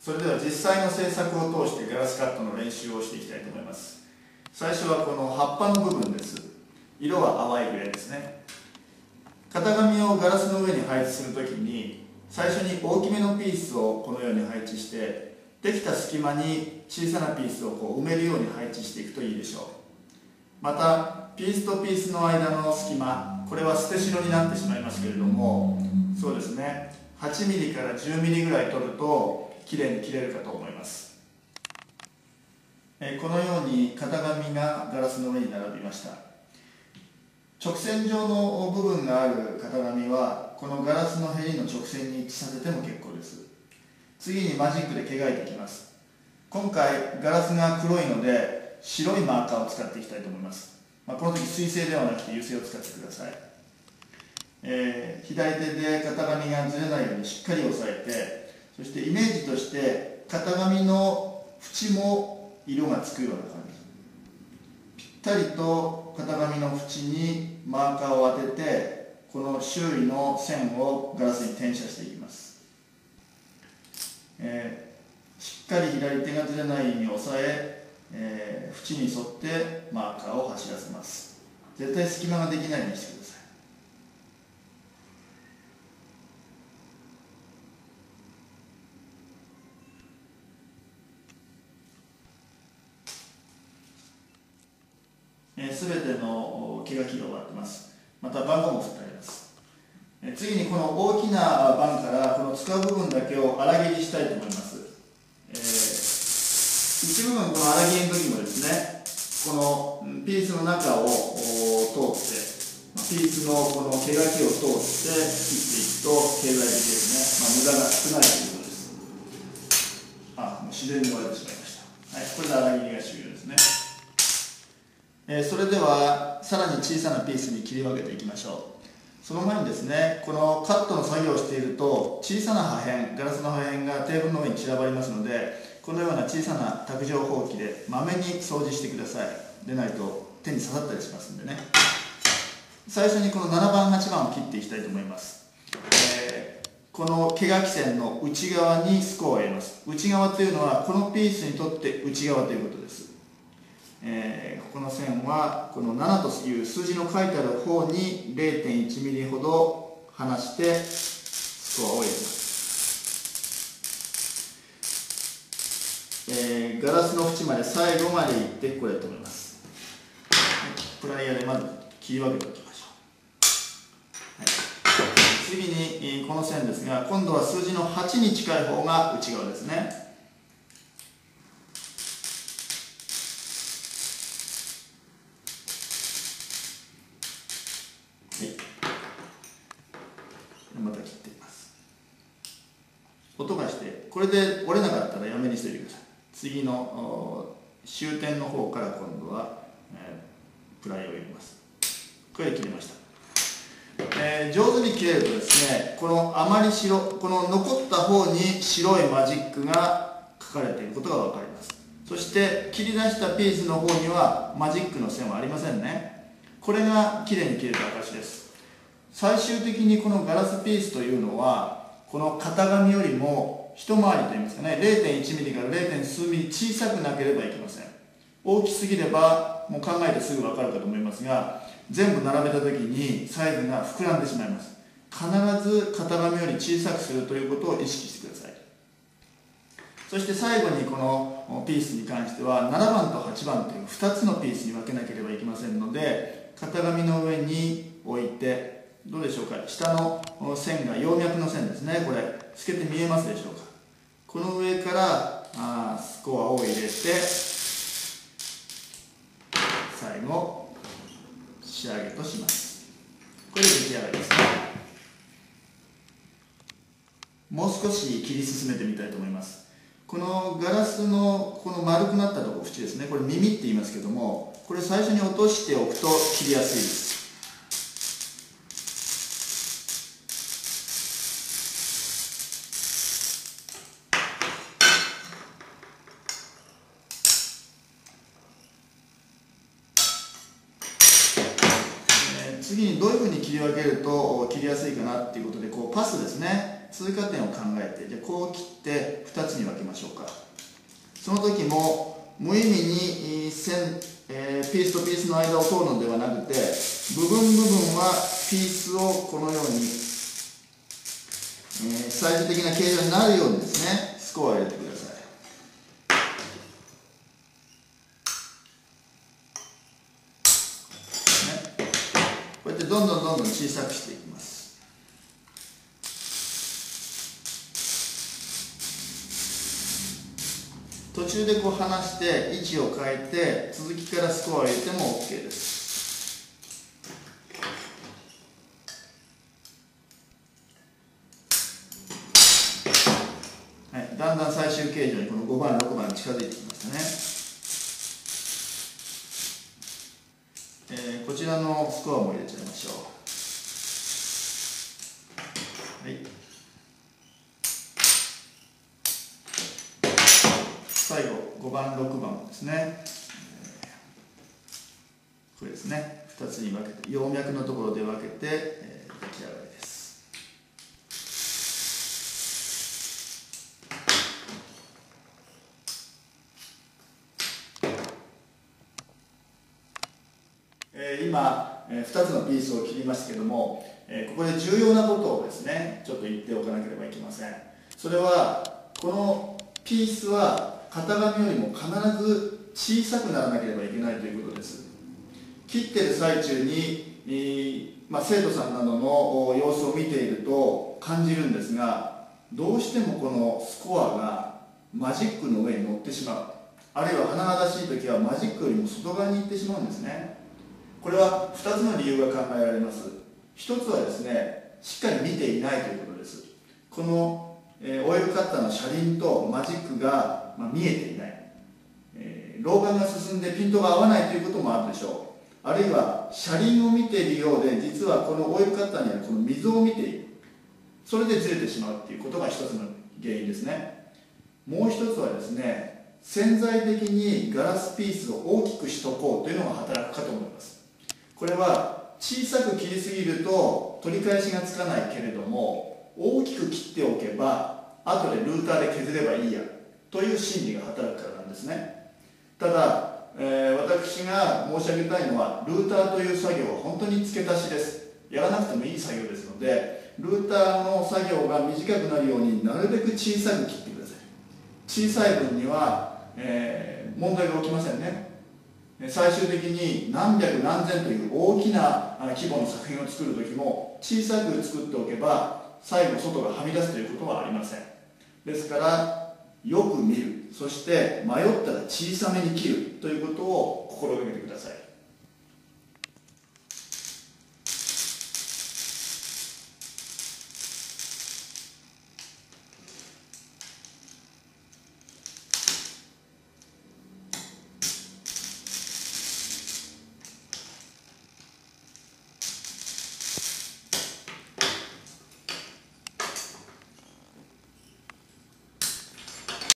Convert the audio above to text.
それでは実際の製作を通してガラスカットの練習をしていきたいと思います。最初はこの葉っぱの部分です。色は淡いグレーですね。型紙をガラスの上に配置するときに、最初に大きめのピースをこのように配置して、できた隙間に小さなピースをこう埋めるように配置していくといいでしょう。またピースとピースの間の隙間、これは捨て代になってしまいますけれども、そうですね、8ミリから10ミリぐらい取るときれいに切れるかと思います。このように型紙がガラスの上に並びました。直線上の部分がある型紙はこのガラスのへりの直線に一致させても結構です。次にマジックで毛がいていきます。今回ガラスが黒いので白いマーカーを使っていきたいと思います。この時水性ではなくて油性を使ってください。左手で型紙がずれないようにしっかり押さえて、そしてイメージとして型紙の縁も色がつくような感じ、ぴったりと型紙の縁にマーカーを当てて、この周囲の線をガラスに転写していきます。しっかり左手がずれないように押さえ、縁に沿ってマーカーを走らせます。絶対隙間ができないようにしてください。全ての毛が切り終わってます。また番号も振ってあります。次にこの大きな番からこの使う部分だけを粗切りしたいと思います。一部分この粗切りの時もですね、このピースの中を通ってピースのこの毛がきを通って切っていくと経済的ですね、無駄が少ないということです。もう自然に割れてしまいました。これで粗切りが終了ですね。それではさらに小さなピースに切り分けていきましょう。その前にですね、このカットの作業をしていると小さな破片、ガラスの破片がテーブルの上に散らばりますので、このような小さな卓上ほうきでまめに掃除してください。でないと手に刺さったりしますんでね。最初にこの7番8番を切っていきたいと思います。この毛がき線の内側にスコアを入れます。内側というのはこのピースにとって内側ということです。ここの線はこの7という数字の書いてある方に 0.1 ミリほど離してスコアを入れます。ガラスの縁まで最後までいってこれだと思います。プライヤーでまず切り分けておきましょう。次にこの線ですが、今度は数字の8に近い方が内側ですね。また切っています。音がして、これで折れなかったらやめにしておいてください。次の終点の方から今度は、プライを入れます。これで切れました。上手に切れるとですね、この余り白、この残った方に白いマジックが書かれていることが分かります。そして切り出したピースの方にはマジックの線はありませんね。これがきれいに切れた証です。最終的にこのガラスピースというのはこの型紙よりも一回りといいますかね、 0.1 ミリから 0. 数ミリ小さくなければいけません。大きすぎればもう考えてすぐ分かるかと思いますが、全部並べた時にサイズが膨らんでしまいます。必ず型紙より小さくするということを意識してください。そして最後にこのピースに関しては7番と8番という2つのピースに分けなければいけませんので、型紙の上に置いてどうでしょうか。下の線が葉脈の線ですね。これ透けて見えますでしょうか。この上からスコアを入れて最後仕上げとします。これで出来上がりですね。もう少し切り進めてみたいと思います。このガラスのこの丸くなったところ、縁ですね、これ耳って言いますけども、これ最初に落としておくと切りやすいです。次にどういうふうに切り分けると切りやすいかなっていうことで、こうパスですね、通過点を考えて、じゃあこう切って2つに分けましょうか。その時も無意味に線、ピースとピースの間を通るのではなくて、部分部分はピースをこのように、最終的な形状になるようにですね、スコアを入れてください。どんどんどんどん小さくしていきます。途中でこう離して位置を変えて続きからスコアを入れても OK です。はい、だんだん最終形状にこの5番6番に近づいてきましたね。こちらのスコアも入れちゃいましょう。はい、最後5番6番ですね、これですね、2つに分けて葉脈のところで分けて、出来上がりです。今2つのピースを切りましたけども、ここで重要なことをですねちょっと言っておかなければいけません。それはこのピースは型紙よりも必ず小さくならなければいけないということです。切ってる最中に、生徒さんなどの様子を見ていると感じるんですが、どうしてもこのスコアがマジックの上に乗ってしまう、あるいは華々しい時はマジックよりも外側に行ってしまうんですね。これは2つの理由が考えられます。1つはですね、しっかり見ていないということです。この、オイルカッターの車輪とマジックが、見えていない、老眼が進んでピントが合わないということもあるでしょう。あるいは車輪を見ているようで、実はこのオイルカッターにあるこの溝を見ている、それでずれてしまうということが1つの原因ですね。もう1つはですね、潜在的にガラスピースを大きくしとこうというのが働くかと思います。これは小さく切りすぎると取り返しがつかないけれども、大きく切っておけば後でルーターで削ればいいやという心理が働くからなんですね。ただ、私が申し上げたいのは、ルーターという作業は本当に付け足しです。やらなくてもいい作業ですので、ルーターの作業が短くなるようになるべく小さく切ってください。小さい分には、問題が起きませんね。最終的に何百何千という大きな規模の作品を作る時も、小さく作っておけば最後外がはみ出すということはありません。ですからよく見る、そして迷ったら小さめに切るということを心がけてください。